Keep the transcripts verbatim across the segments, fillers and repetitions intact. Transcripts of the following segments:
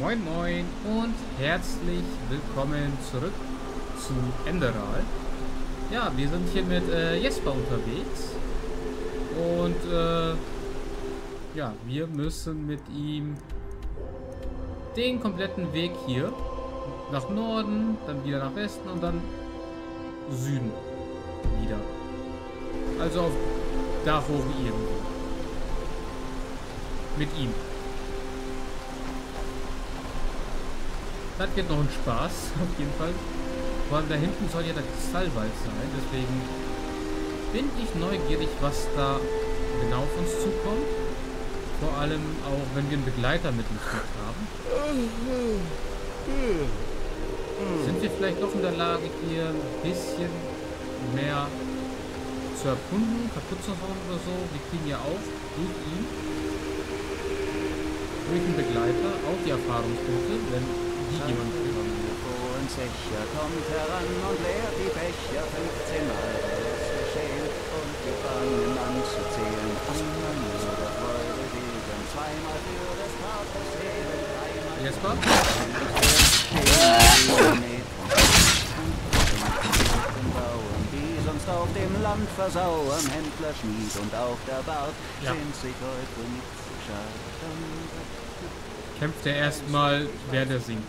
Moin Moin und herzlich willkommen zurück zu Enderal. Ja, wir sind hier mit äh, Jespar unterwegs und äh, ja, wir müssen mit ihm den kompletten Weg hier nach Norden, dann wieder nach Westen und dann Süden wieder. Also auf da hoch irgendwo. Mit ihm. Das wird noch ein Spaß, auf jeden Fall. Vor allem da hinten soll ja der Kristallwald sein, deswegen bin ich neugierig, was da genau auf uns zukommt. Vor allem auch, wenn wir einen Begleiter mit uns haben. Sind wir vielleicht doch in der Lage, hier ein bisschen mehr zu erkunden, kaputt zu hauen oder so. Wir kriegen ja auch durch ihn, durch den Begleiter, auch die Erfahrungspunkte, wenn jemand und sicher kommt heran und leert die Becher fünfzehn Mal alles geschehen und die Gefangenen anzuzählen. Jespar? Die sonst auf dem Land versauern, Händler, Schmied und auch der Bart sind sich heute nicht zu schaden. Kämpft er erstmal, wer der singt.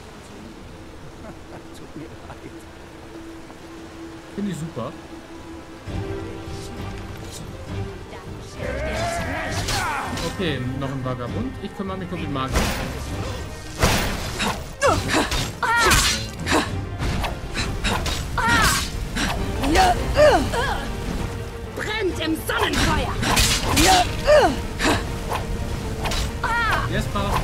Finde ich super. Okay, noch ein Vagabund. Ich kümmere mich um den Magier. Brennt im Sonnenfeuer! Jespar!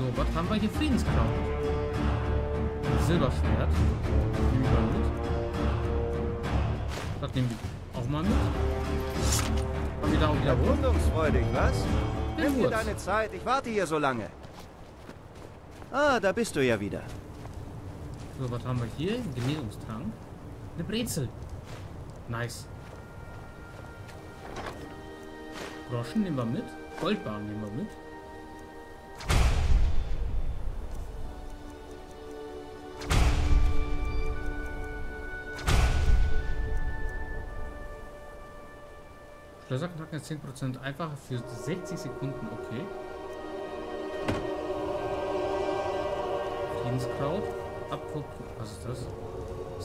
So, was haben wir hier? Friedenskraut. Silberschwert. Nehmen wir mit. Das nehmen wir auch mal mit. Kommen wir da auch wieder hoch? Wundungsfreudig, was? Nimm dir deine Zeit, ich warte hier so lange. Ah, da bist du ja wieder. So, was haben wir hier? Ein Genesungstrank. Eine Brezel. Nice. Groschen nehmen wir mit. Goldbarren nehmen wir mit. Schlösser knacken ist zehn Prozent einfacher für sechzig Sekunden. Okay. Friedenskraut. Abdruck. Was ist das?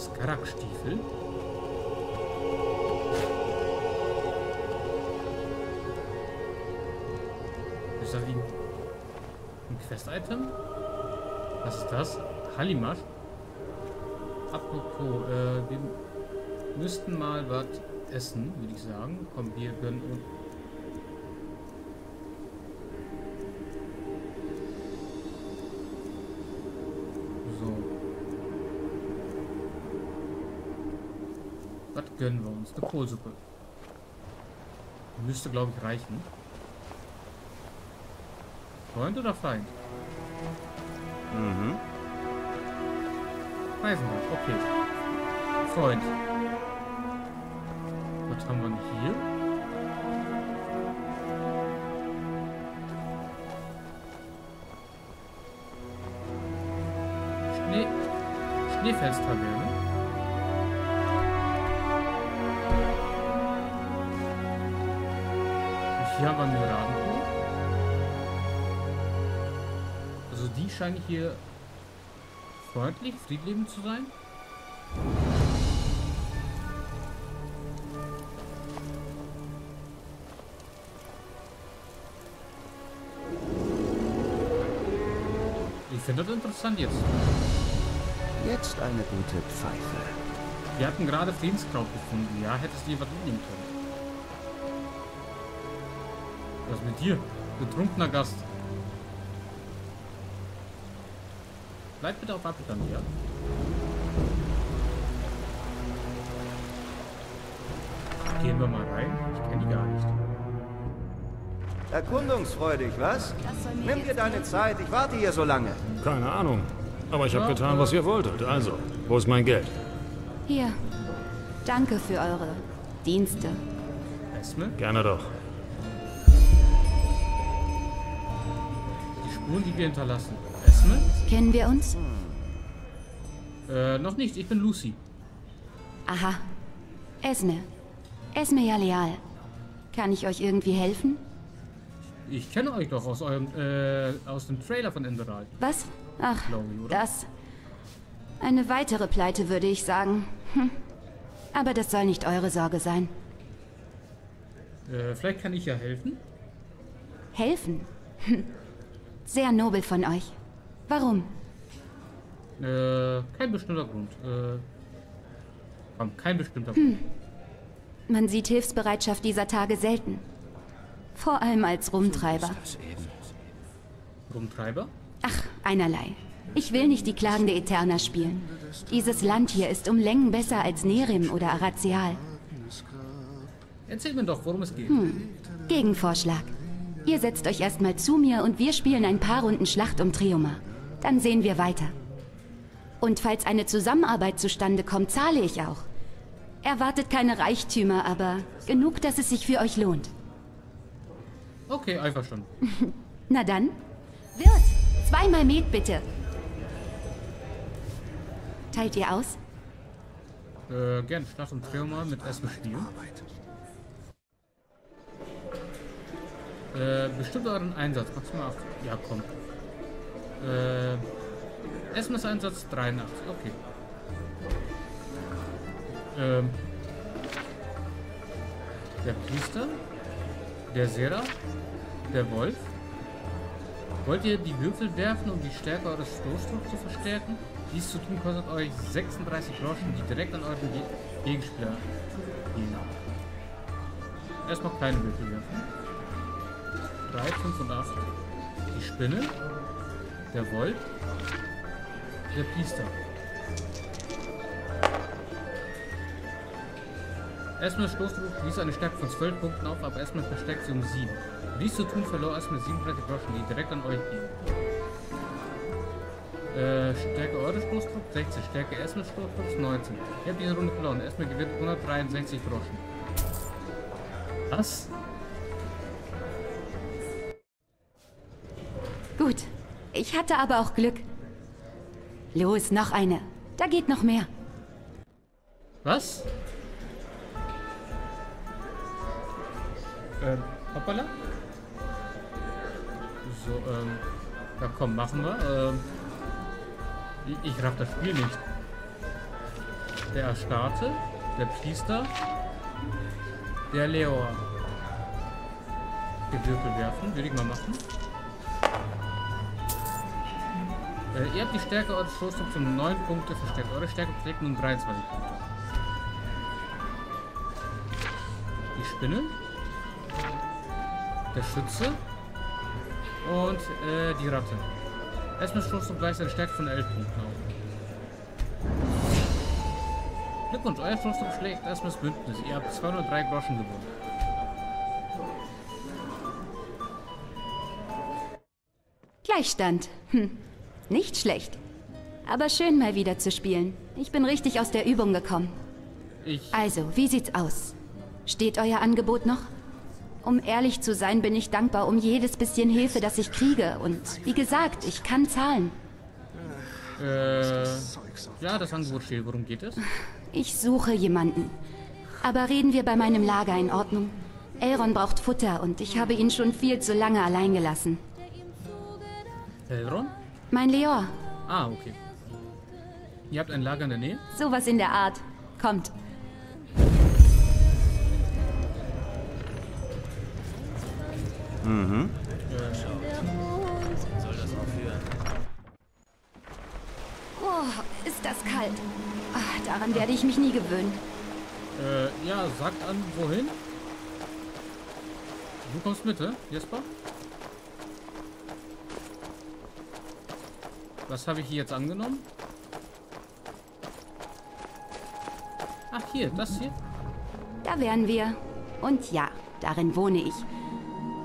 Skarakstiefel. Ist das wie ein Quest-Item? Was ist das? Halimasch? Apropos, äh, wir müssten mal was essen, würde ich sagen. Komm, wir gönnen uns. So. Was gönnen wir uns? Eine Kohlsuppe. Müsste, glaube ich, reichen. Freund oder Feind? Mhm. Weiß nicht, okay. Freund. Was haben wir denn hier? Schnee... Schneefelstabelle. Und hier haben wir einen Raben. Die scheinen hier freundlich, friedliebend zu sein. Ich finde das interessant jetzt. Jetzt eine gute Pfeife. Wir hatten gerade Friedenskraut gefunden. Ja, hättest du dir was mitnehmen können. Was mit dir? Betrunkener Gast. Bleib bitte auf Abstand, ja. Gehen wir mal rein. Ich kenne die gar nicht. Erkundungsfreudig, was? Nimm dir deine Zeit, ich warte hier so lange. Keine Ahnung. Aber ich habe okay. getan, was ihr wolltet. Also, wo ist mein Geld? Hier. Danke für eure Dienste. Esme? Gerne doch. Spuren, die wir hinterlassen. Esme? Kennen wir uns? Äh, noch nicht. Ich bin Lucy. Aha. Esme. Esme Jaleal. Kann ich euch irgendwie helfen? Ich kenne euch doch aus eurem, äh, aus dem Trailer von Enderal. Was? Ach, ich, das. Eine weitere Pleite, würde ich sagen. Hm. Aber das soll nicht eure Sorge sein. Äh, vielleicht kann ich ja helfen. Helfen? Hm. Sehr nobel von euch. Warum? Äh, kein bestimmter Grund. Äh, komm, kein bestimmter Grund. Hm. Man sieht Hilfsbereitschaft dieser Tage selten. Vor allem als Rumtreiber. Rumtreiber? Ach, einerlei. Ich will nicht die klagende Eterna spielen. Dieses Land hier ist um Längen besser als Nerim oder Arazial. Erzähl mir doch, worum es geht. Hm. Gegenvorschlag. Ihr setzt euch erstmal zu mir und wir spielen ein paar Runden Schlacht um Trioma. Dann sehen wir weiter. Und falls eine Zusammenarbeit zustande kommt, zahle ich auch. Erwartet keine Reichtümer, aber genug, dass es sich für euch lohnt. Okay, einfach schon. Na dann. Wirt, zweimal Met bitte. Teilt ihr aus? Äh, gern. Schlacht und Trioma mit Essen spielen. Äh, bestimmt euren Einsatz. Mach's mal auf. Ja, komm. Äh, Esmes Einsatz dreiundachtzig. Okay. Ähm. Der Priester. Der Seraph. Der Wolf. Wollt ihr die Würfel werfen, um die Stärke eures Stoßdrucks zu verstärken? Dies zu tun kostet euch sechsunddreißig Groschen, die direkt an euren Ge Gegenspieler gehen. Erstmal kleine Würfel werfen. drei, fünf und acht. Die Spinne, der Wolf, der Priester. Esme Stoßdruck wies eine Stärke von zwölf Punkten auf, aber Esme verstärkt sie um sieben. Dies zu tun verlor Esme siebenunddreißig Groschen, die direkt an euch gehen. Äh, Stärke eures Stoßdrucks sechzig, Stärke Esme Stoßdrucks neunzehn. Ihr habt diese Runde verloren. Esme gewinnt hundertdreiundsechzig Groschen. Was? Gut, ich hatte aber auch Glück. Los, noch eine. Da geht noch mehr. Was? Ähm, hoppala. So, ähm, ja komm, machen wir. Ähm, ich, ich raff das Spiel nicht. Der Astarte, der Priester, der Leor. Die Würfel werfen, würde ich mal machen. Äh, ihr habt die Stärke eures Stoßdrucks um neun Punkte verstärkt. Eure Stärke beträgt nun dreiundzwanzig Punkte. Die Spinne. Der Schütze. Und äh, die Ratte. Erstmal Stoßdruck gleich seine Stärke von elf Punkten auf. Glückwunsch, euer Stoßdruck schlägt erstmal das Bündnis. Ihr habt zweihundertdrei Groschen gewonnen. Gleichstand. Hm. Nicht schlecht. Aber schön mal wieder zu spielen. Ich bin richtig aus der Übung gekommen. Ich also, wie sieht's aus? Steht euer Angebot noch? Um ehrlich zu sein, bin ich dankbar um jedes bisschen Hilfe, das ich kriege. Und wie gesagt, ich kann zahlen. Äh, ja, das Angebot steht. Worum geht es? Ich suche jemanden. Aber reden wir bei meinem Lager in Ordnung. Elron braucht Futter und ich habe ihn schon viel zu lange allein gelassen. Elron? Mein Leor. Ah, okay. Ihr habt ein Lager in der Nähe? Sowas in der Art. Kommt. Mhm. Soll das noch führen? Oh, ist das kalt. Ach, daran werde ich mich nie gewöhnen. Äh, ja, sagt an, wohin? Du kommst mit, hä, Jespar? Was habe ich hier jetzt angenommen? Ach, hier, das hier? Da wären wir. Und ja, darin wohne ich.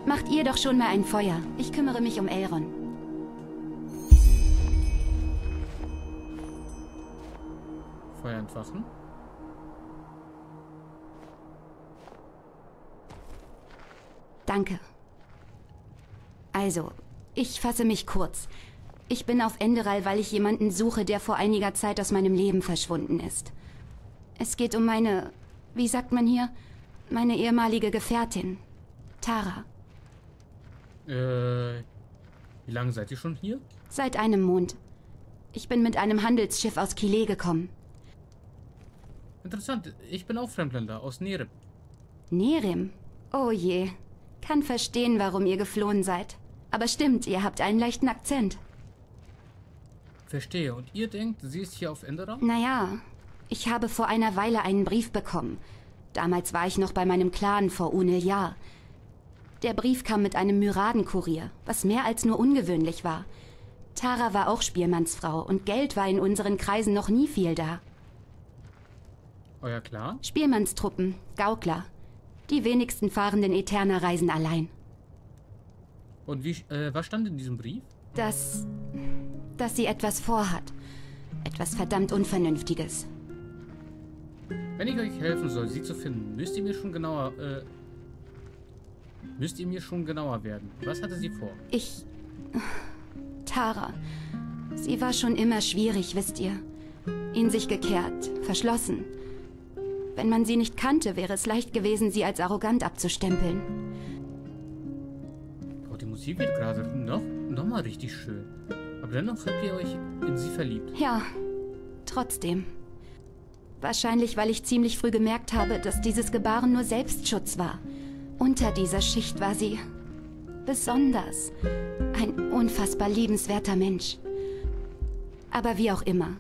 Macht ihr doch schon mal ein Feuer. Ich kümmere mich um Elron. Feuer entfachen. Danke. Also, Ich fasse mich kurz. Ich bin auf Enderal, weil ich jemanden suche, der vor einiger Zeit aus meinem Leben verschwunden ist. Es geht um meine, wie sagt man hier, meine ehemalige Gefährtin, Tara. Äh, wie lange seid ihr schon hier? Seit einem Mond. Ich bin mit einem Handelsschiff aus Kile gekommen. Interessant, ich bin auch Fremdländer, aus Nerim. Nerim? Oh je. Kann verstehen, warum ihr geflohen seid. Aber stimmt, ihr habt einen leichten Akzent. Verstehe. Und ihr denkt, sie ist hier auf Enderal? Naja, ich habe vor einer Weile einen Brief bekommen. Damals war ich noch bei meinem Clan vor Uniljar. Der Brief kam mit einem Myradenkurier, was mehr als nur ungewöhnlich war. Tara war auch Spielmannsfrau und Geld war in unseren Kreisen noch nie viel da. Euer Clan? Spielmannstruppen, Gaukler. Die wenigsten fahrenden Eterner reisen allein. Und wie, äh, was stand in diesem Brief? Dass, dass sie etwas vorhat. Etwas verdammt Unvernünftiges. Wenn ich euch helfen soll, sie zu finden, müsst ihr mir schon genauer, äh, müsst ihr mir schon genauer werden. Was hatte sie vor? Ich, Tara, sie war schon immer schwierig, wisst ihr. In sich gekehrt, verschlossen. Wenn man sie nicht kannte, wäre es leicht gewesen, sie als arrogant abzustempeln. Oh, die Musik wird gerade noch, noch mal richtig schön. Aber dennoch habt ihr euch in sie verliebt. Ja, trotzdem. Wahrscheinlich, weil ich ziemlich früh gemerkt habe, dass dieses Gebaren nur Selbstschutz war. Unter dieser Schicht war sie besonders. Ein unfassbar liebenswerter Mensch. Aber wie auch immer.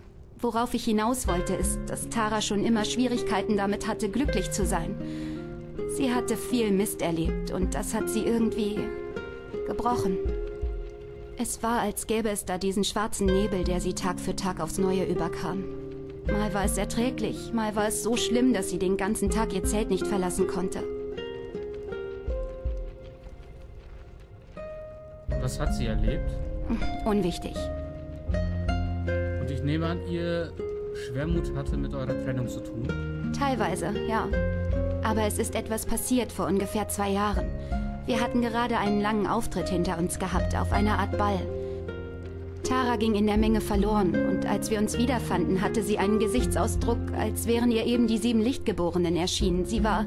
Worauf ich hinaus wollte, ist, dass Tara schon immer Schwierigkeiten damit hatte, glücklich zu sein. Sie hatte viel Mist erlebt und das hat sie irgendwie gebrochen. Es war, als gäbe es da diesen schwarzen Nebel, der sie Tag für Tag aufs Neue überkam. Mal war es erträglich, mal war es so schlimm, dass sie den ganzen Tag ihr Zelt nicht verlassen konnte. Was hat sie erlebt? Unwichtig. Ich nehme an, ihr Schwermut hatte mit eurer Trennung zu tun? Teilweise, ja. Aber es ist etwas passiert vor ungefähr zwei Jahren. Wir hatten gerade einen langen Auftritt hinter uns gehabt, auf einer Art Ball. Tara ging in der Menge verloren und als wir uns wiederfanden, hatte sie einen Gesichtsausdruck, als wären ihr eben die sieben Lichtgeborenen erschienen. Sie war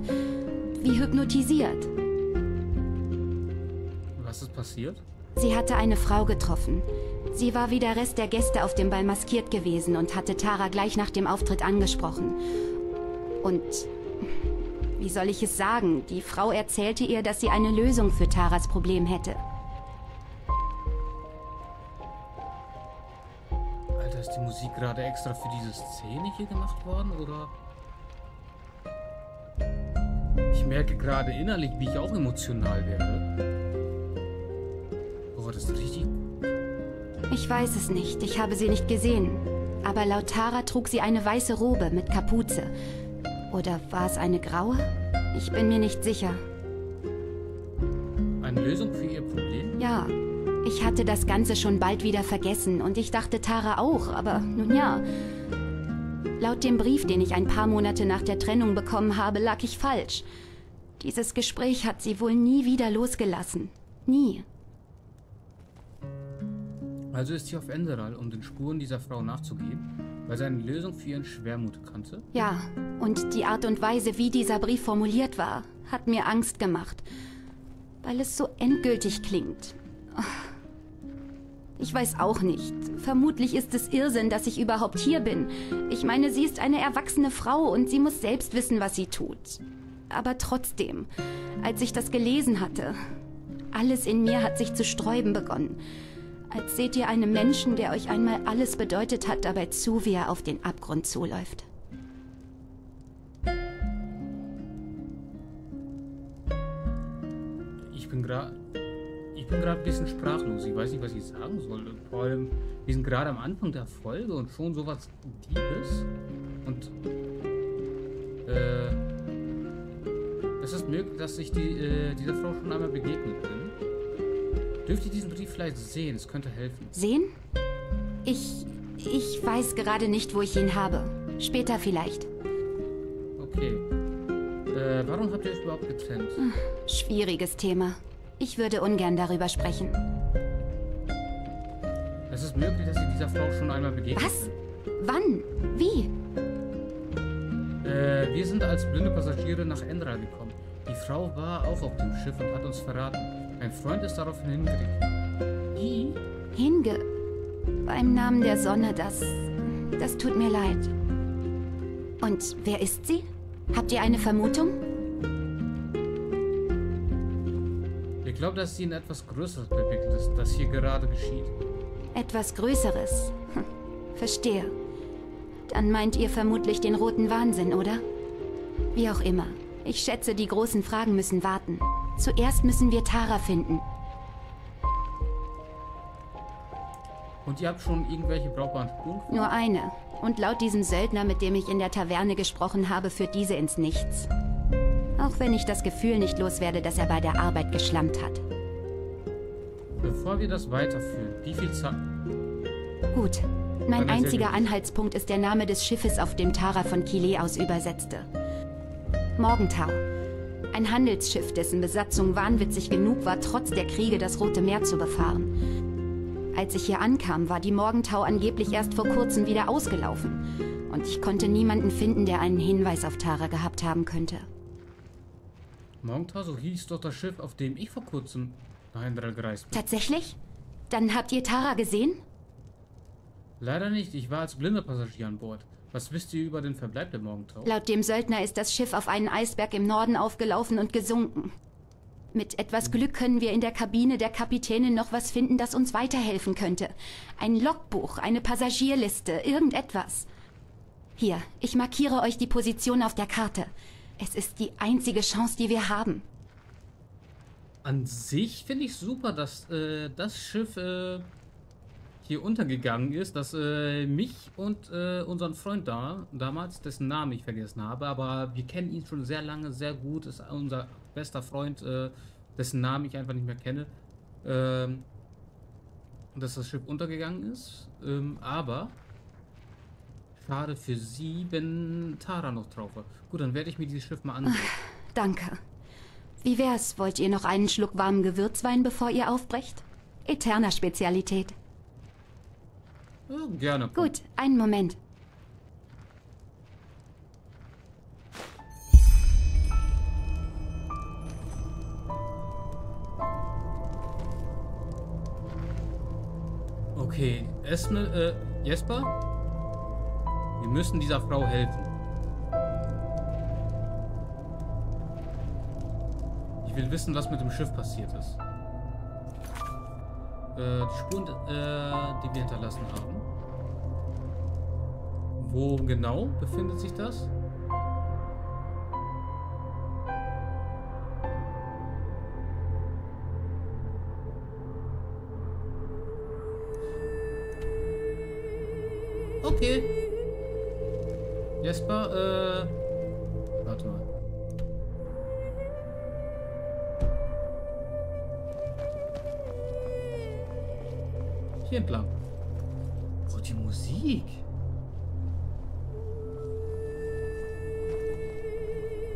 wie hypnotisiert. Was ist passiert? Sie hatte eine Frau getroffen. Sie war wie der Rest der Gäste auf dem Ball maskiert gewesen und hatte Tara gleich nach dem Auftritt angesprochen. Und, wie soll ich es sagen, die Frau erzählte ihr, dass sie eine Lösung für Taras Problem hätte. Alter, ist die Musik gerade extra für diese Szene hier gemacht worden, oder? Ich merke gerade innerlich, wie ich auch emotional werde. Oh, das ist richtig... Ich weiß es nicht, ich habe sie nicht gesehen. Aber laut Tara trug sie eine weiße Robe mit Kapuze. Oder war es eine graue? Ich bin mir nicht sicher. Eine Lösung für ihr Problem? Ja, ich hatte das Ganze schon bald wieder vergessen und ich dachte Tara auch, aber nun ja. Laut dem Brief, den ich ein paar Monate nach der Trennung bekommen habe, lag ich falsch. Dieses Gespräch hat sie wohl nie wieder losgelassen. Nie. Also ist sie auf Enderal, um den Spuren dieser Frau nachzugehen, weil sie eine Lösung für ihren Schwermut kannte? Ja, und die Art und Weise, wie dieser Brief formuliert war, hat mir Angst gemacht. Weil es so endgültig klingt. Ich weiß auch nicht. Vermutlich ist es Irrsinn, dass ich überhaupt hier bin. Ich meine, sie ist eine erwachsene Frau und sie muss selbst wissen, was sie tut. Aber trotzdem, als ich das gelesen hatte, alles in mir hat sich zu sträuben begonnen. Als seht ihr einem Menschen, der euch einmal alles bedeutet hat, dabei zu, wie er auf den Abgrund zuläuft. Ich bin gerade ich bin gerade ein bisschen sprachlos. Ich weiß nicht, was ich sagen soll. Vor allem, wir sind gerade am Anfang der Folge und schon sowas Diebes. Und äh, es ist möglich, dass ich die, äh, dieser Frau schon einmal begegnet bin. Dürft ihr diesen Brief vielleicht sehen? Es könnte helfen. Sehen? Ich... ich weiß gerade nicht, wo ich ihn habe. Später vielleicht. Okay. Äh, warum habt ihr euch überhaupt getrennt? Schwieriges Thema. Ich würde ungern darüber sprechen. Es ist möglich, dass Sie dieser Frau schon einmal begegnet Was? Sind. Wann? Wie? Äh, wir sind als blinde Passagiere nach Enderal gekommen. Die Frau war auch auf dem Schiff und hat uns verraten. Mein Freund ist daraufhin hingerichtet. Wie? Hinge... Beim Namen der Sonne, das... Das tut mir leid. Und wer ist sie? Habt ihr eine Vermutung? Ich glaube, dass sie in etwas Größeres verwickelt ist, das hier gerade geschieht. Etwas Größeres? Hm, verstehe. Dann meint ihr vermutlich den roten Wahnsinn, oder? Wie auch immer. Ich schätze, die großen Fragen müssen warten. Zuerst müssen wir Tara finden. Und ihr habt schon irgendwelche brauchbaren Spuren? Nur eine. Und laut diesem Söldner, mit dem ich in der Taverne gesprochen habe, führt diese ins Nichts. Auch wenn ich das Gefühl nicht loswerde, dass er bei der Arbeit geschlampt hat. Bevor wir das weiterführen, wie viel Zeit? Gut. Mein einziger Anhaltspunkt ist der Name des Schiffes, auf dem Tara von Kile aus übersetzte. Morgentau. Ein Handelsschiff, dessen Besatzung wahnwitzig genug war, trotz der Kriege das Rote Meer zu befahren. Als ich hier ankam, war die Morgentau angeblich erst vor kurzem wieder ausgelaufen. Und ich konnte niemanden finden, der einen Hinweis auf Tara gehabt haben könnte. Morgentau, so hieß doch das Schiff, auf dem ich vor kurzem nach Enderal gereist bin. Tatsächlich? Dann habt ihr Tara gesehen? Leider nicht. Ich war als blinder Passagier an Bord. Was wisst ihr über den Verbleib der Morgentau? Laut dem Söldner ist das Schiff auf einen Eisberg im Norden aufgelaufen und gesunken. Mit etwas Glück können wir in der Kabine der Kapitänin noch was finden, das uns weiterhelfen könnte. Ein Logbuch, eine Passagierliste, irgendetwas. Hier, ich markiere euch die Position auf der Karte. Es ist die einzige Chance, die wir haben. An sich finde ich super, dass äh, das Schiff äh, hier untergegangen ist, dass äh, mich und äh, unseren Freund da, damals, dessen Namen ich vergessen habe, aber wir kennen ihn schon sehr lange, sehr gut, ist unser... bester Freund, äh, dessen Namen ich einfach nicht mehr kenne, ähm, dass das Schiff untergegangen ist, ähm, aber schade für sie, wenn Tara noch drauf war. Gut, dann werde ich mir dieses Schiff mal ansehen. Ach, danke. Wie wär's, wollt ihr noch einen Schluck warmen Gewürzwein, bevor ihr aufbrecht? Eterna Spezialität. Ja, gerne. Gut, einen Moment. Okay, Esme, äh, Jespar? Wir müssen dieser Frau helfen. Ich will wissen, was mit dem Schiff passiert ist. Äh, die Spuren, äh, die wir hinterlassen haben. Wo genau befindet sich das? Okay. Jespar, äh... warte mal. Hier entlang. Oh, die Musik.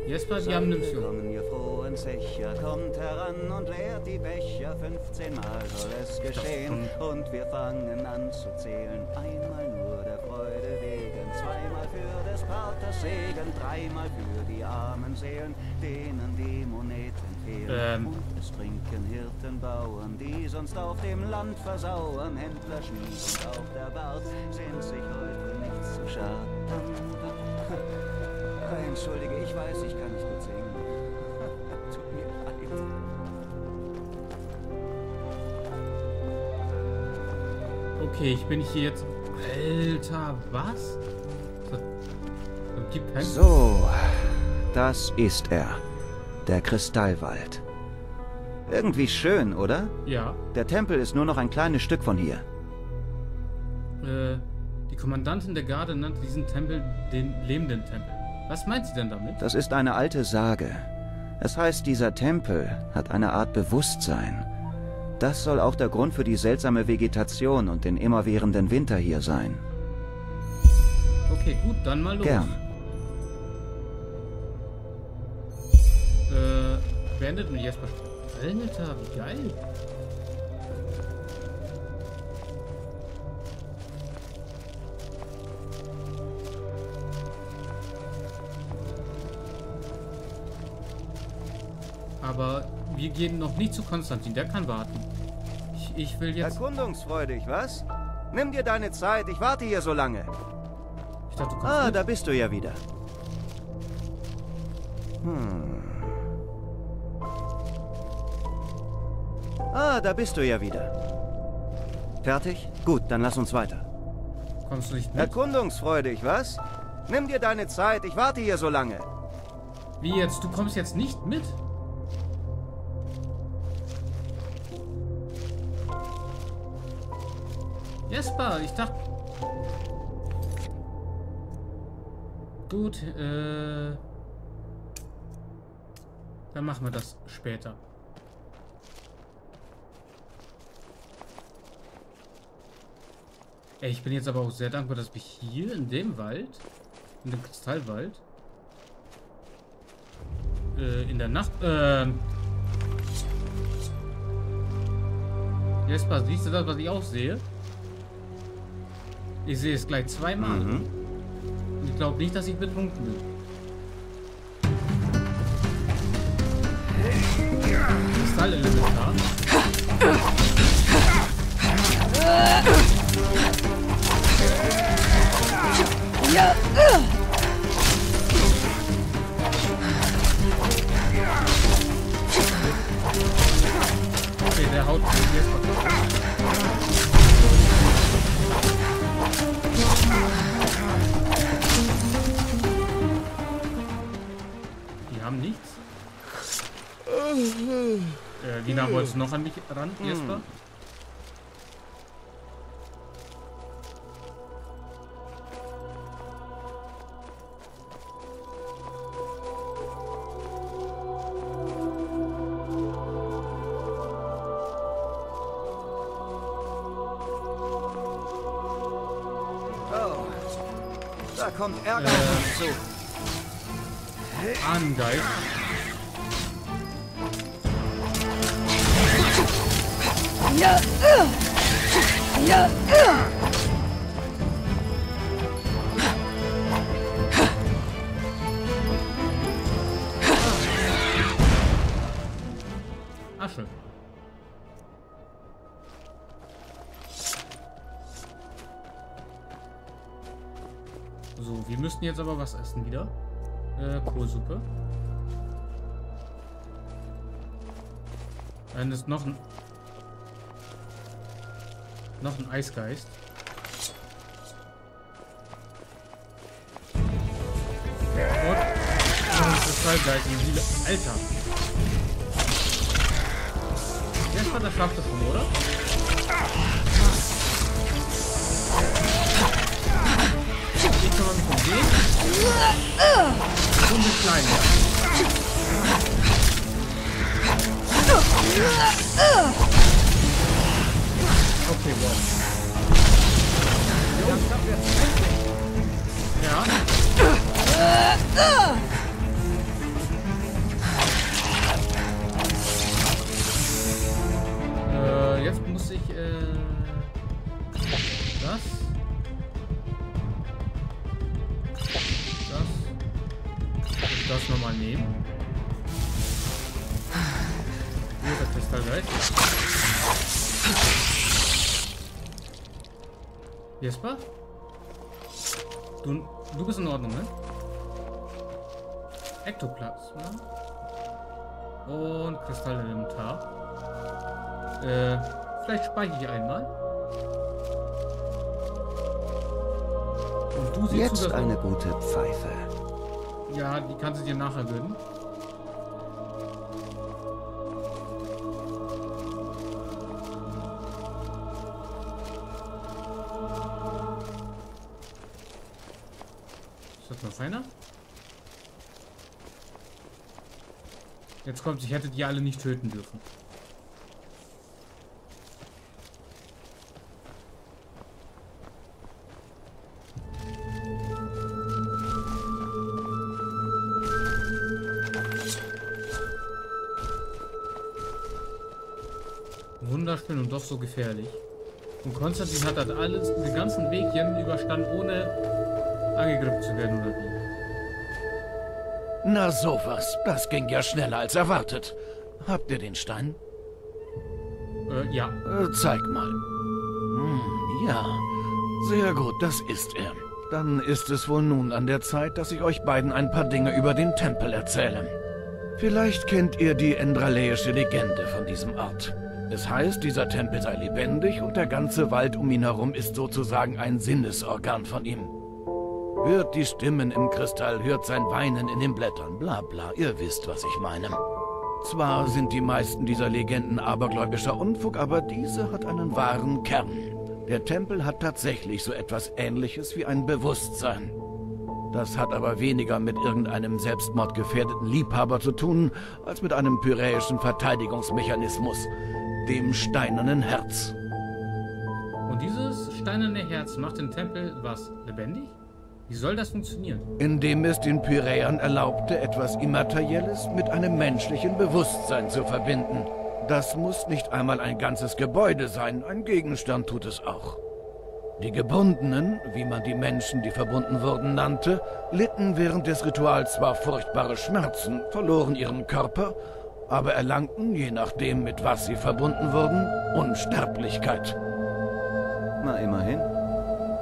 Jespar, wir haben eine Mission. Willkommen, ihr frohen Secher, kommt heran und leert die Becher. fünfzehn Mal soll es geschehen. Und wir fangen an zu zählen. Einmal nur der Freude wegen, zweimal für des Vaters Segen, dreimal für die armen Seelen, denen die Moneten fehlen. Ähm. Und es trinken Hirten, Bauern, die sonst auf dem Land versauern. Händler, Schmied und auf der Wart sind sich heute nichts zu schaden. Entschuldige, ich weiß, ich kann nicht gut singen. Tut mir leid. Okay, ich bin hier jetzt... Alter, was? So, das ist er. Der Kristallwald. Irgendwie schön, oder? Ja. Der Tempel ist nur noch ein kleines Stück von hier. Äh, die Kommandantin der Garde nannte diesen Tempel den lebenden Tempel. Was meint sie denn damit? Das ist eine alte Sage. Es heißt, dieser Tempel hat eine Art Bewusstsein. Das soll auch der Grund für die seltsame Vegetation und den immerwährenden Winter hier sein. Okay, gut, dann mal los. Gern. Äh, beendet mit Jespar. Alter, wie geil. Aber wir gehen noch nicht zu Konstantin, der kann warten. Ich, ich will jetzt... Erkundungsfreudig, was? Nimm dir deine Zeit, ich warte hier so lange. Ich dachte, du kommst ah, mit. Da bist du ja wieder. Hm. Ah, da bist du ja wieder. Fertig? Gut, dann lass uns weiter. Kommst du nicht mit? Erkundungsfreudig, was? Nimm dir deine Zeit, ich warte hier so lange. Wie jetzt? Du kommst jetzt nicht mit? Jespar, ich dachte... Gut, äh... dann machen wir das später. Ey, ich bin jetzt aber auch sehr dankbar, dass wir hier in dem Wald, in dem Kristallwald, äh, in der Nacht, äh... Jespar, siehst du das, was ich auch sehe? Ich sehe es gleich zweimal. Mhm. Und ich glaube nicht, dass ich betrunken bin. Kristallelementar. Okay, der haut jetzt mal. Die haben nichts. Äh, wie nah wolltest du noch an mich ran, Jespar? Kommt Ärger äh, zu. Angeist. Ja, uh. ja, uh. Asche. So, wir müssten jetzt aber was essen wieder. Äh, Kohlsuppe. Dann ist noch ein... Noch ein Eisgeist. Und... Das ist Kristallgeist. Alter. Jetzt war der Schaft davon, oder? Ich kann mal mit dem gehen. Und mit kleinen. Okay, wow. Ja. Äh, jetzt muss ich, äh... das... das nochmal nehmen. Hier ist der Kristallgeist. Jespar? Du, du bist in Ordnung, ne? Ektoplasma. Und Kristallelementar. Äh, vielleicht speichere ich einmal. Und du siehst jetzt zu, dass eine du... gute Pfeife. Ja, die kannst du dir nachher gönnen. Ist das noch feiner? Jetzt kommt, ich hätte die alle nicht töten dürfen. Wunderschön und doch so gefährlich. Und Konstantin hat das alles, den ganzen Weg hier überstanden, ohne angegriffen zu werden oder wie. Na sowas, das ging ja schneller als erwartet. Habt ihr den Stein? Äh, ja. Äh, zeig mal. Hm, ja. Sehr gut, das ist er. Dann ist es wohl nun an der Zeit, dass ich euch beiden ein paar Dinge über den Tempel erzähle. Vielleicht kennt ihr die endraläische Legende von diesem Ort. Es heißt, dieser Tempel sei lebendig und der ganze Wald um ihn herum ist sozusagen ein Sinnesorgan von ihm. Hört die Stimmen im Kristall, hört sein Weinen in den Blättern, bla bla, ihr wisst, was ich meine. Zwar sind die meisten dieser Legenden abergläubischer Unfug, aber diese hat einen wahren Kern. Der Tempel hat tatsächlich so etwas Ähnliches wie ein Bewusstsein. Das hat aber weniger mit irgendeinem selbstmordgefährdeten Liebhaber zu tun, als mit einem pyräischen Verteidigungsmechanismus, dem steinernen Herz. Und dieses steinerne Herz macht den Tempel was lebendig? Wie soll das funktionieren? Indem es den Pyräern erlaubte, etwas Immaterielles mit einem menschlichen Bewusstsein zu verbinden. Das muss nicht einmal ein ganzes Gebäude sein, ein Gegenstand tut es auch. Die Gebundenen, wie man die Menschen, die verbunden wurden, nannte, litten während des Rituals zwar furchtbare Schmerzen, verloren ihren Körper, aber erlangten, je nachdem, mit was sie verbunden wurden, Unsterblichkeit. Na, immerhin.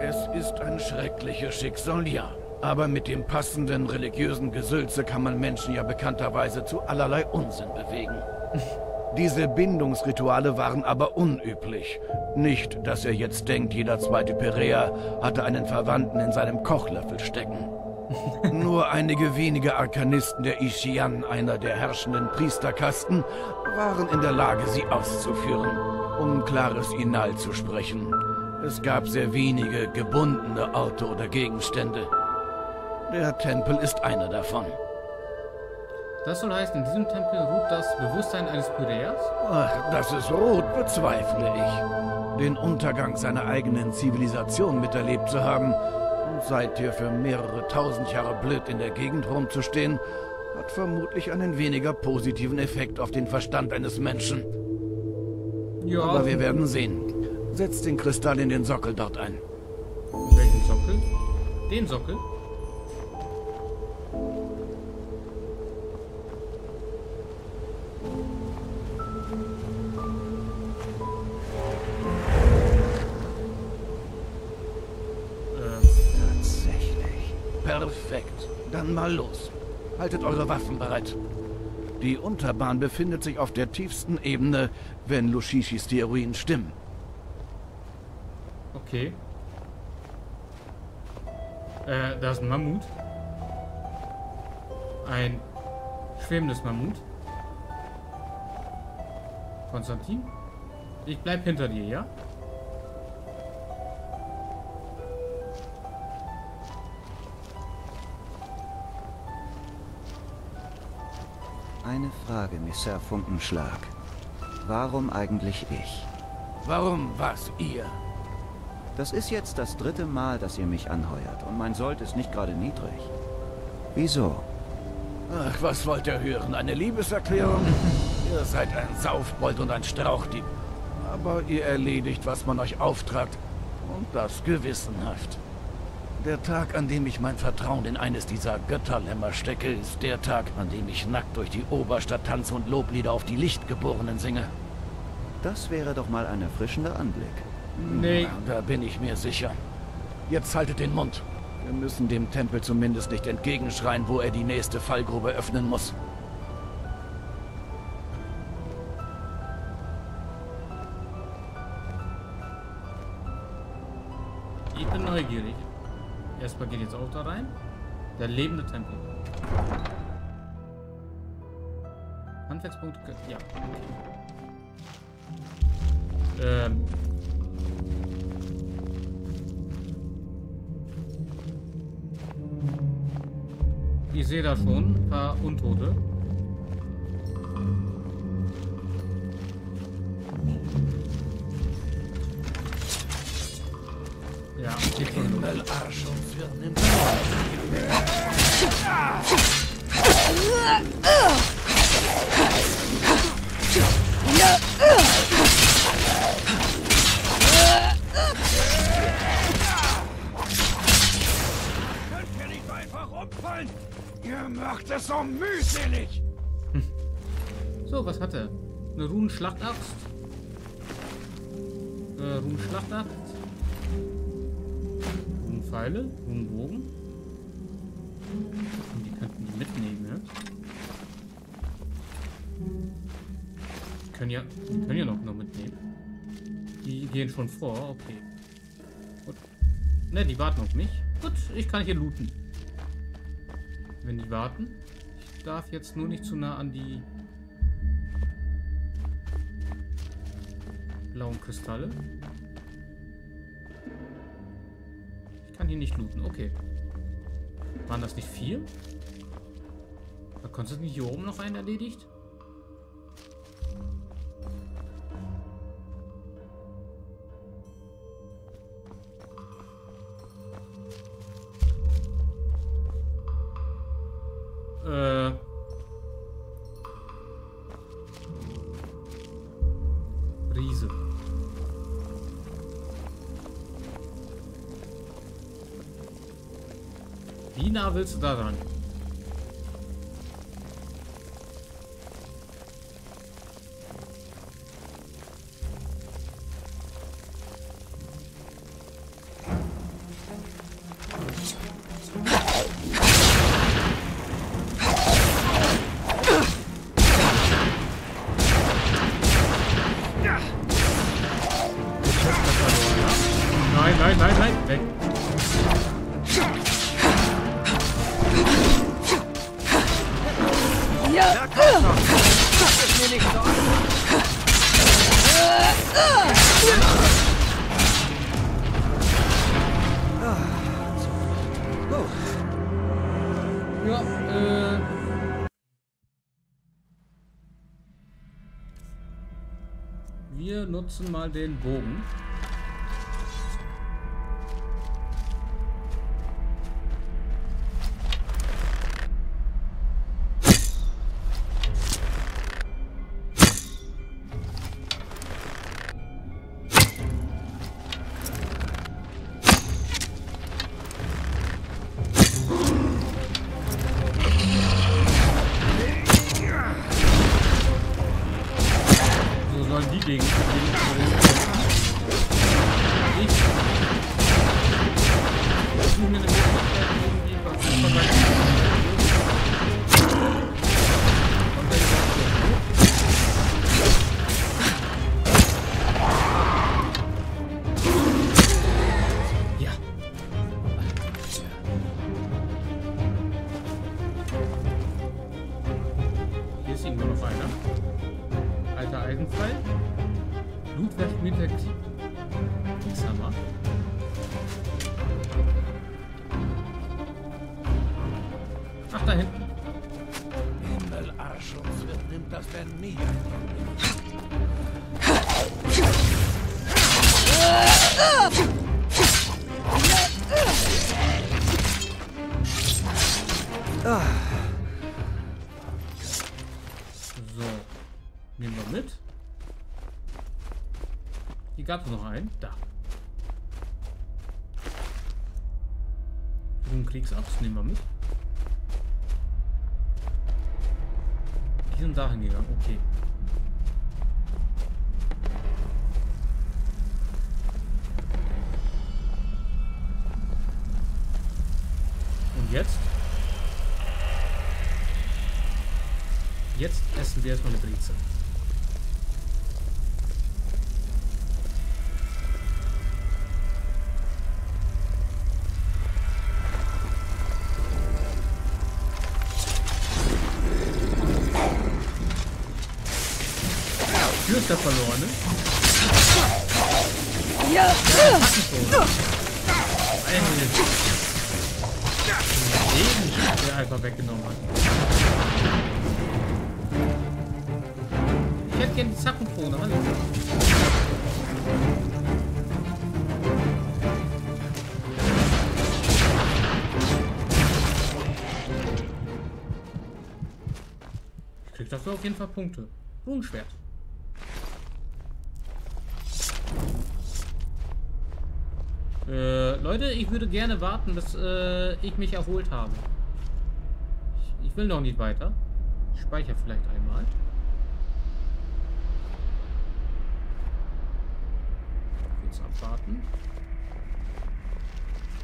Es ist ein schreckliches Schicksal, ja. Aber mit dem passenden religiösen Gesülze kann man Menschen ja bekannterweise zu allerlei Unsinn bewegen. Diese Bindungsrituale waren aber unüblich. Nicht, dass ihr jetzt denkt, jeder zweite Perea hatte einen Verwandten in seinem Kochlöffel stecken. Nur einige wenige Arkanisten der Ischian, einer der herrschenden Priesterkasten, waren in der Lage, sie auszuführen, um klares Inal zu sprechen. Es gab sehr wenige gebundene Orte oder Gegenstände. Der Tempel ist einer davon. Das soll heißen, in diesem Tempel ruht das Bewusstsein eines Pyräas? Ach, dass es ruht, bezweifle ich. Den Untergang seiner eigenen Zivilisation miterlebt zu haben und seither für mehrere tausend Jahre blöd in der Gegend rumzustehen, hat vermutlich einen weniger positiven Effekt auf den Verstand eines Menschen. Ja. Aber wir werden sehen. Setz den Kristall in den Sockel dort ein. Welchen Sockel? Den Sockel? Ähm. Tatsächlich. Perfekt. Dann mal los. Haltet eure Waffen bereit. Die Unterbahn befindet sich auf der tiefsten Ebene, wenn Lushishis Theorien stimmen. Okay. Äh, da ist ein Mammut. Ein schwimmendes Mammut. Konstantin, ich bleib hinter dir, ja? Eine Frage, Mister Funkenschlag. Warum eigentlich ich? Warum was ihr? Das ist jetzt das dritte Mal, dass ihr mich anheuert und mein Sold ist nicht gerade niedrig. Wieso? Ach, was wollt ihr hören? Eine Liebeserklärung? Ihr seid ein Saufbold und ein Strauchdieb. Aber ihr erledigt, was man euch auftragt. Und das gewissenhaft. Der Tag, an dem ich mein Vertrauen in eines dieser Götterlämmer stecke, ist der Tag, an dem ich nackt durch die Oberstadt tanze und Loblieder auf die Lichtgeborenen singe. Das wäre doch mal ein erfrischender Anblick. Nee. Da bin ich mir sicher. Jetzt haltet den Mund. Wir müssen dem Tempel zumindest nicht entgegenschreien, wo er die nächste Fallgrube öffnen muss. Ich bin neugierig. Erstmal geht jetzt auch da rein. Der lebende Tempel. Handwerkspunkt. Ja. Ähm. Ich sehe da schon ein paar Untote. Ja, ich bin im Arsch und wird nimmt. Könnt ihr nicht einfach umfallen? Ihr macht es so mühselig! So, was hat er? Eine Runenschlachtaxt. Äh, Runenschlachtaxt. Runenpfeile, Runenbogen. Die könnten die mitnehmen, ne? Die können ja, die können ja noch, noch mitnehmen. Die gehen schon vor, okay. Gut. Ne, die warten auf mich. Gut, ich kann hier looten. Wenn die warten. Ich darf jetzt nur nicht zu nah an die blauen Kristalle. Ich kann hier nicht looten, okay. Waren das nicht vier? Hat Konstantin hier oben noch einen erledigt? Äh. Riese. Wie nah willst du da ran? Wir nutzen mal den Bogen. Gab es noch einen? Da. Den Kriegsaxt nehmen wir mit. Die sind dahin gegangen, okay. Und jetzt? Jetzt essen wir erstmal eine Brezel. Da verloren, ne? Ja, das hat mich so. Ein Leben, der einfach weggenommen hat. Ich hätte gerne die Zackenkrone, hallo. Ich krieg dafür auf jeden Fall Punkte. Runenschwert. Äh, Leute, ich würde gerne warten, bis äh, ich mich erholt habe. Ich, ich will noch nicht weiter. Ich speichere vielleicht einmal. kurz abwarten.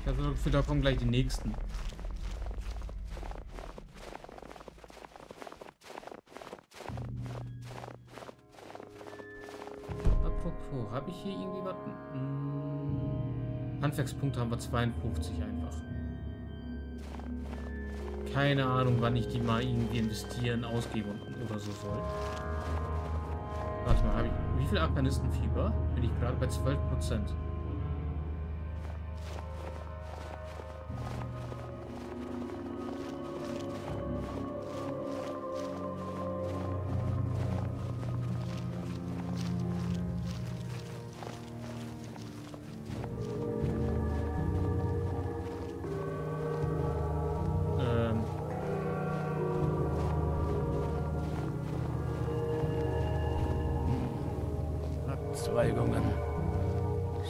Ich habe das Gefühl, da kommen gleich die nächsten. Apropos, habe ich hier irgendwie was? Hm. Handwerkspunkte haben wir zweiundfünfzig einfach. Keine Ahnung, wann ich die mal irgendwie investieren, ausgeben oder so soll. Warte mal, habe ich. Wie viel Arkanistenfieber? Bin ich gerade bei zwölf Prozent.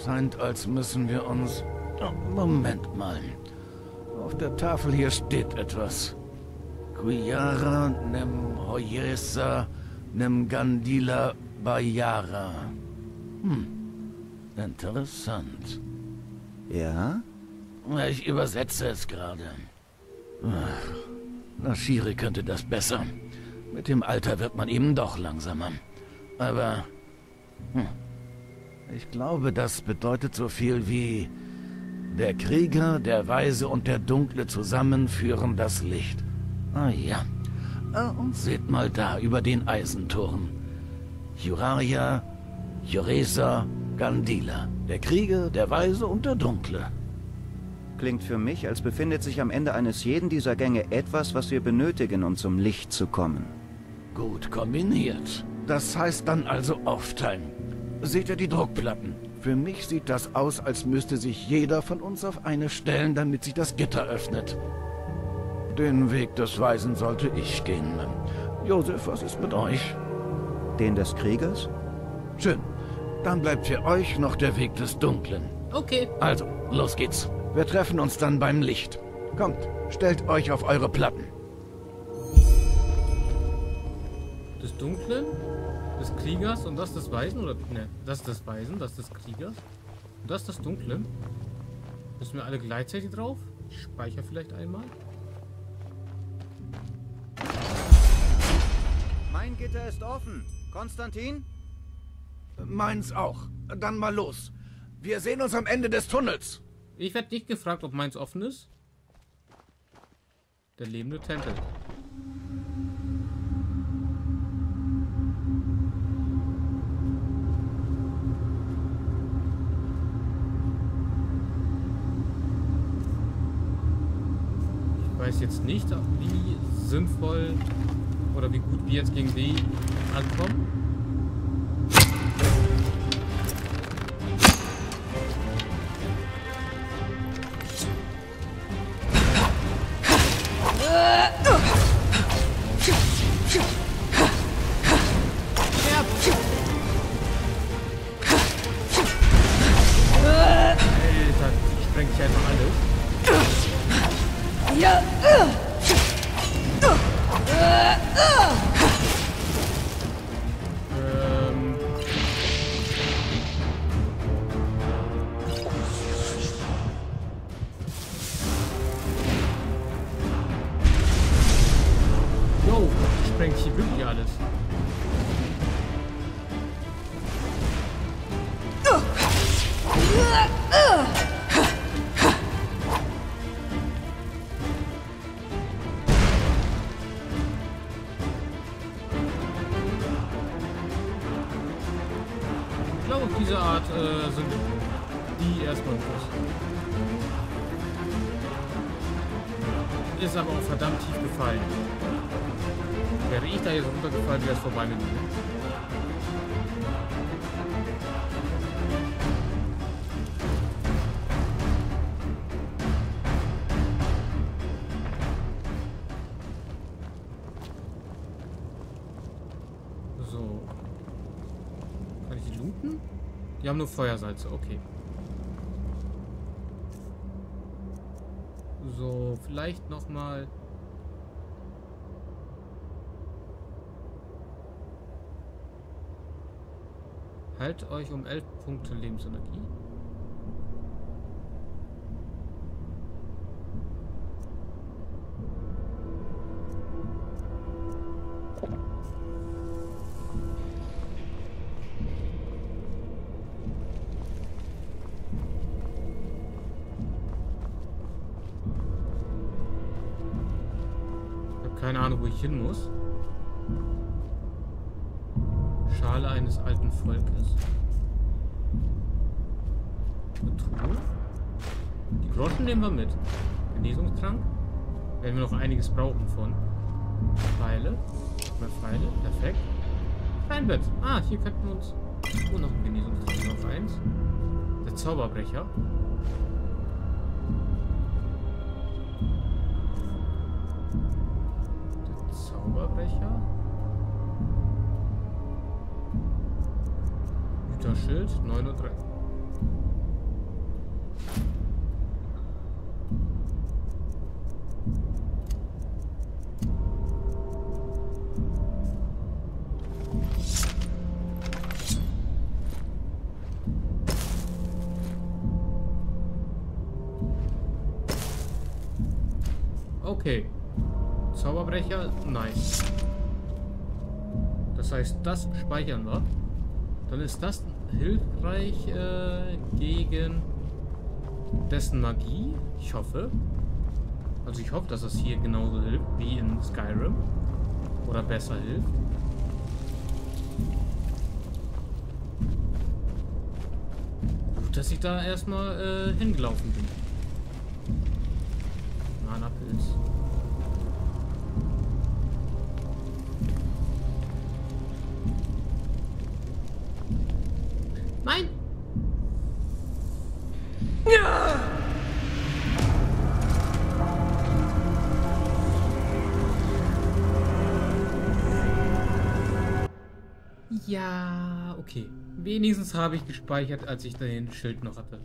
Scheint, als müssen wir uns... Oh, Moment mal. Auf der Tafel hier steht etwas. Kuyara nem Hoyesa nem Gandila Bayara. Hm. Interessant. Ja? Ich übersetze es gerade. Nashiri könnte das besser. Mit dem Alter wird man eben doch langsamer. Aber... Hm. Ich glaube, das bedeutet so viel wie: Der Krieger, der Weise und der Dunkle zusammenführen das Licht. Ah ja. Und seht mal da, über den Eisenturm. Juraria, Juresa, Gandila. Der Krieger, der Weise und der Dunkle. Klingt für mich, als befindet sich am Ende eines jeden dieser Gänge etwas, was wir benötigen, um zum Licht zu kommen. Gut kombiniert. Das heißt dann also aufteilen. Seht ihr die Druckplatten? Für mich sieht das aus, als müsste sich jeder von uns auf eine stellen, damit sich das Gitter öffnet. Den Weg des Weisen sollte ich gehen. Josef, was ist mit euch? Den des Kriegers? Schön. Dann bleibt für euch noch der Weg des Dunklen. Okay. Also, los geht's. Wir treffen uns dann beim Licht. Kommt, stellt euch auf eure Platten. Des Dunklen? Des Kriegers und das des Weisen, oder? Ne, das des Weisen, das des Kriegers. Und das des Dunklen. Müssen wir alle gleichzeitig drauf? Ich speichere vielleicht einmal. Mein Gitter ist offen. Konstantin? Meins auch. Dann mal los. Wir sehen uns am Ende des Tunnels. Ich werde nicht gefragt, ob meins offen ist. Der lebende Tempel. Ich weiß jetzt nicht, wie sinnvoll oder wie gut wir jetzt gegen die ankommen. Alter, ich spreng dich einfach alles. Ja. Ähm. Jo, sprengt hier wirklich alles. Ist aber auch verdammt tief gefallen. Wäre ich da jetzt runtergefallen, wäre es vorbei mit mir. So. Kann ich die looten? Die haben nur Feuersalze, okay. So, vielleicht nochmal. Heilt euch um elf Punkte Lebensenergie. Keine Ahnung, wo ich hin muss. Schale eines alten Volkes. Eine Truhe. Die Groschen nehmen wir mit. Genesungstrank. Werden wir noch einiges brauchen von. Pfeile. Mal Pfeile. Perfekt. Steinbett. Ah, hier könnten wir uns. Oh, noch ein Genesungstrank. Noch eins. Der Zauberbrecher. Zauberbrecher. Güterschild, neun Uhr drei. Okay. Zauberbrecher, nice. Das heißt, das speichern wir. Dann ist das hilfreich äh, gegen dessen Magie. Ich hoffe. Also ich hoffe, dass das hier genauso hilft wie in Skyrim. Oder besser hilft. Gut, dass ich da erstmal äh, hingelaufen bin. Mana-Pilz. Nein! Ja! Ja, okay. Wenigstens habe ich gespeichert, als ich den Schild noch hatte.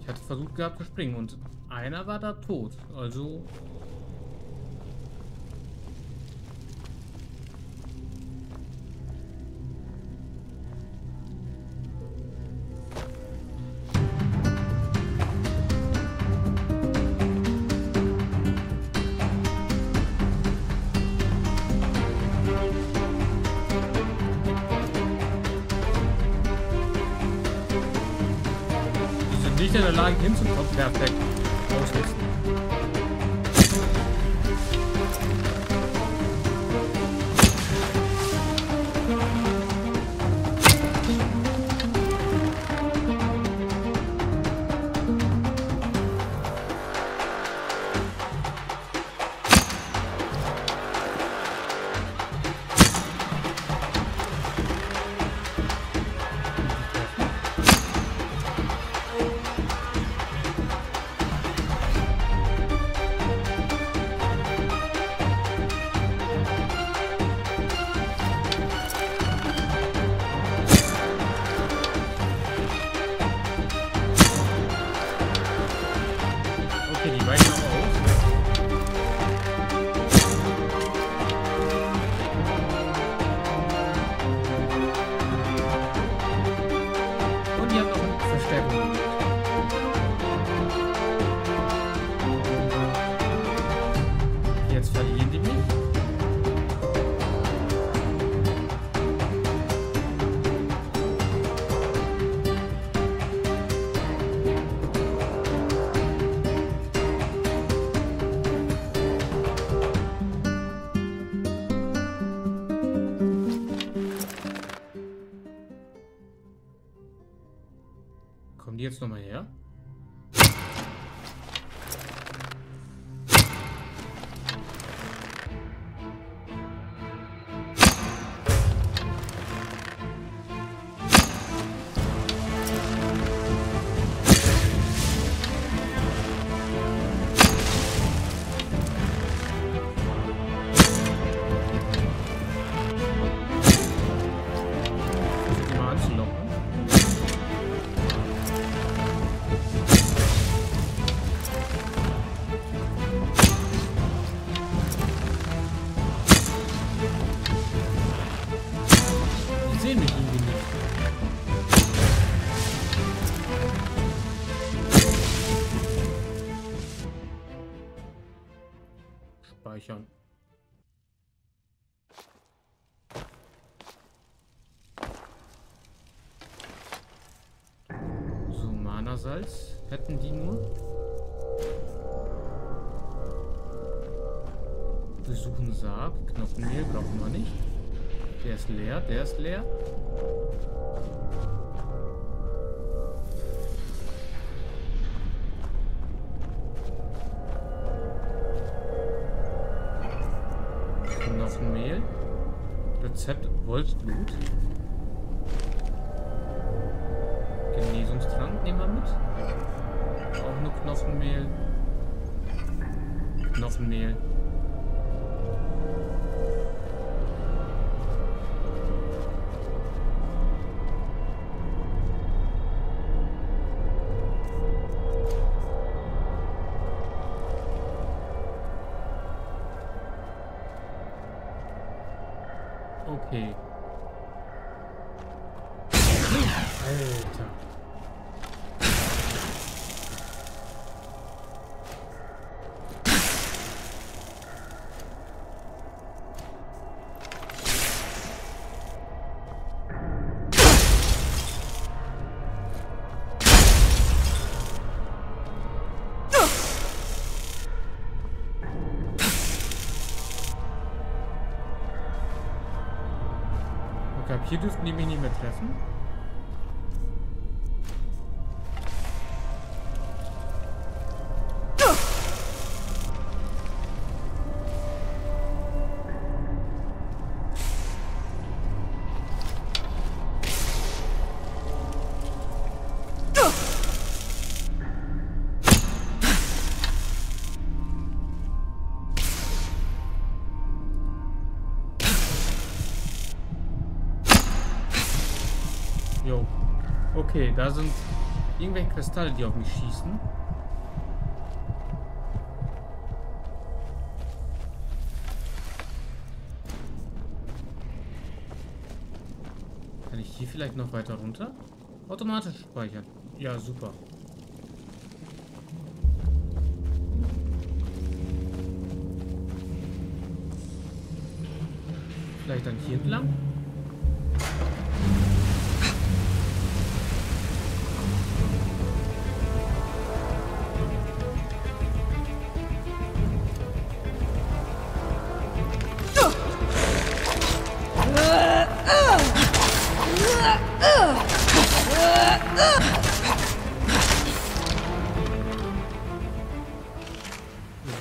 Ich hatte versucht gehabt zu springen und einer war da tot. Also... nicht in der Lage hinzukommen. Perfekt. Ausrüsten. Kommen die jetzt nochmal her? speichern. So, Mana-Salz hätten die nur. Wir suchen Sarg. Knochenmehl brauchen wir nicht. Der ist leer, der ist leer. Knochenmehl. Rezept Wolfsblut. Genesungstrank nehmen wir mit. Auch nur Knochenmehl. Knochenmehl. Okay. Alter. Hier dürften die mich nicht mehr treffen. Okay, da sind irgendwelche Kristalle, die auf mich schießen. Kann ich hier vielleicht noch weiter runter? Automatisch speichern. Ja, super. Vielleicht dann hier entlang?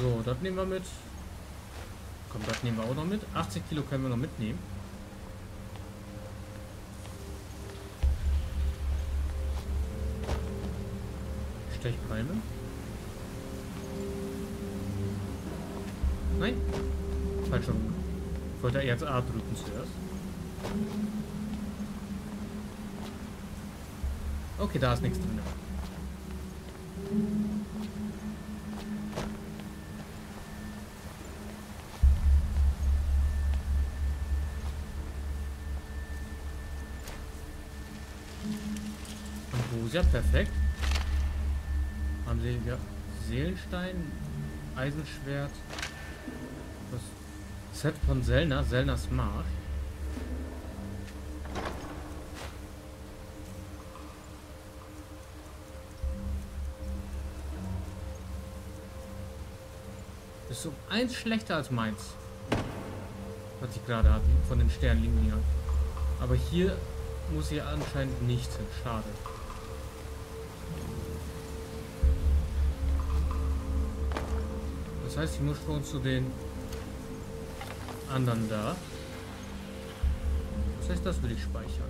So, das nehmen wir mit. Komm, das nehmen wir auch noch mit. achtzig Kilo können wir noch mitnehmen. Stechpalme. Nein. Falsch schon. Ich wollte jetzt A drücken zuerst. Okay, da ist nichts drin. Ambrosia, perfekt. Armseliger Seelenstein, Eisenschwert. Das Set von Zelna, Zelnas Marsch. Ist um eins schlechter als meins, was ich gerade hatte, von den Sternlinien. Aber hier muss ich anscheinend nicht hin. Schade. Das heißt, ich muss schon zu den anderen da. Das heißt, das will ich speichern.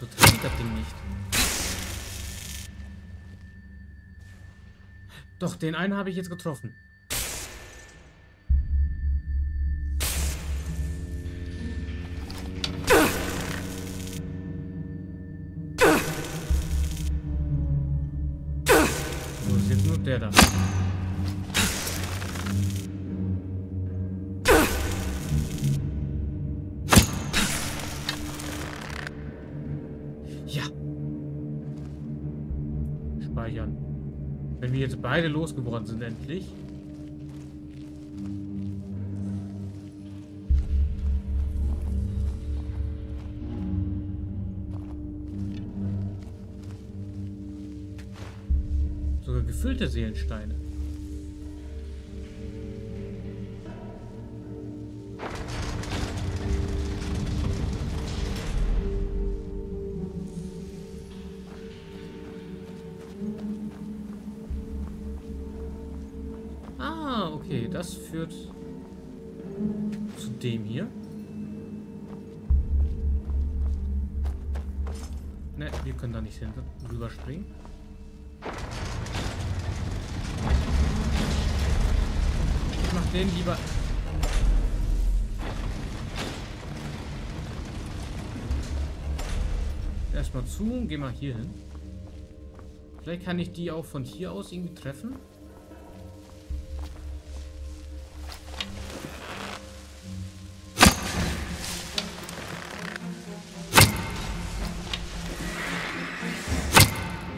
So trifft das Ding nicht. Doch, den einen habe ich jetzt getroffen. So, ist jetzt nur der da. Wenn wir jetzt beide losgeworden sind, endlich. Sogar gefüllte Seelensteine. Das führt zu dem hier. Ne, wir können da nicht hin rüber springen. Ich mach den lieber. Erstmal zu, geh mal hier hin. Vielleicht kann ich die auch von hier aus irgendwie treffen.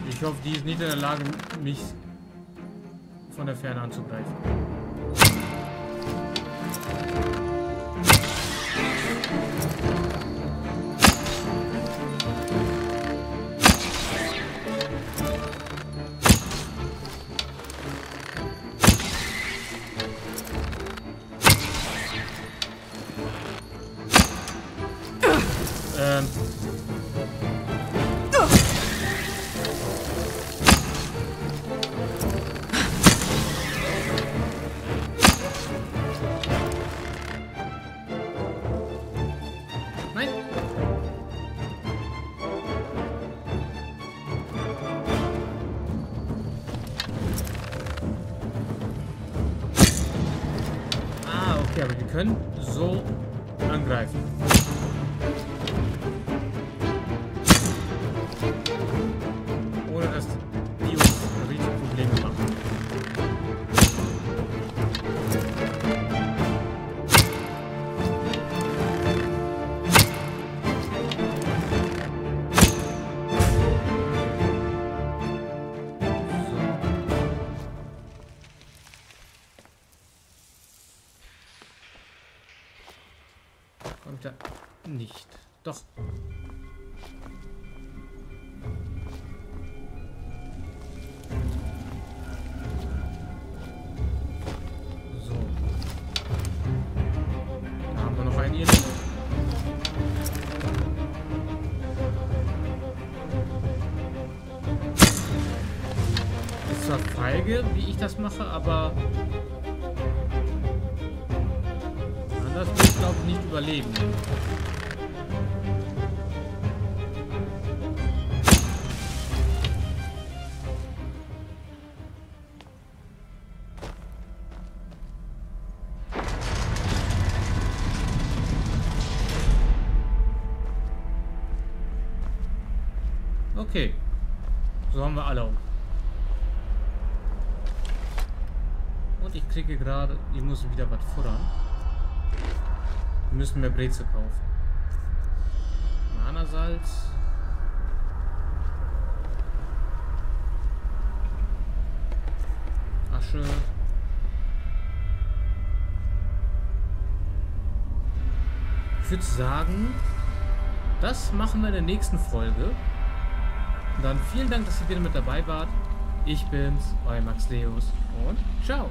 Ich hoffe, die ist nicht in der Lage, mich von der Ferne anzugreifen. Ähm... Können so angreifen. Ohne dass die uns richtig Probleme machen. Nicht. Doch. So. Da haben wir noch einen hier. Ist zwar feige, wie ich das mache, aber anders will ich glaube ich nicht überleben. Okay, so haben wir alle um. Und ich kriege gerade, ich muss wieder was futtern. Wir müssen mehr Breze kaufen. Manasalz. Asche. Ich würde sagen, das machen wir in der nächsten Folge. Dann vielen Dank, dass ihr wieder mit dabei wart. Ich bin's, euer Max Deus und ciao.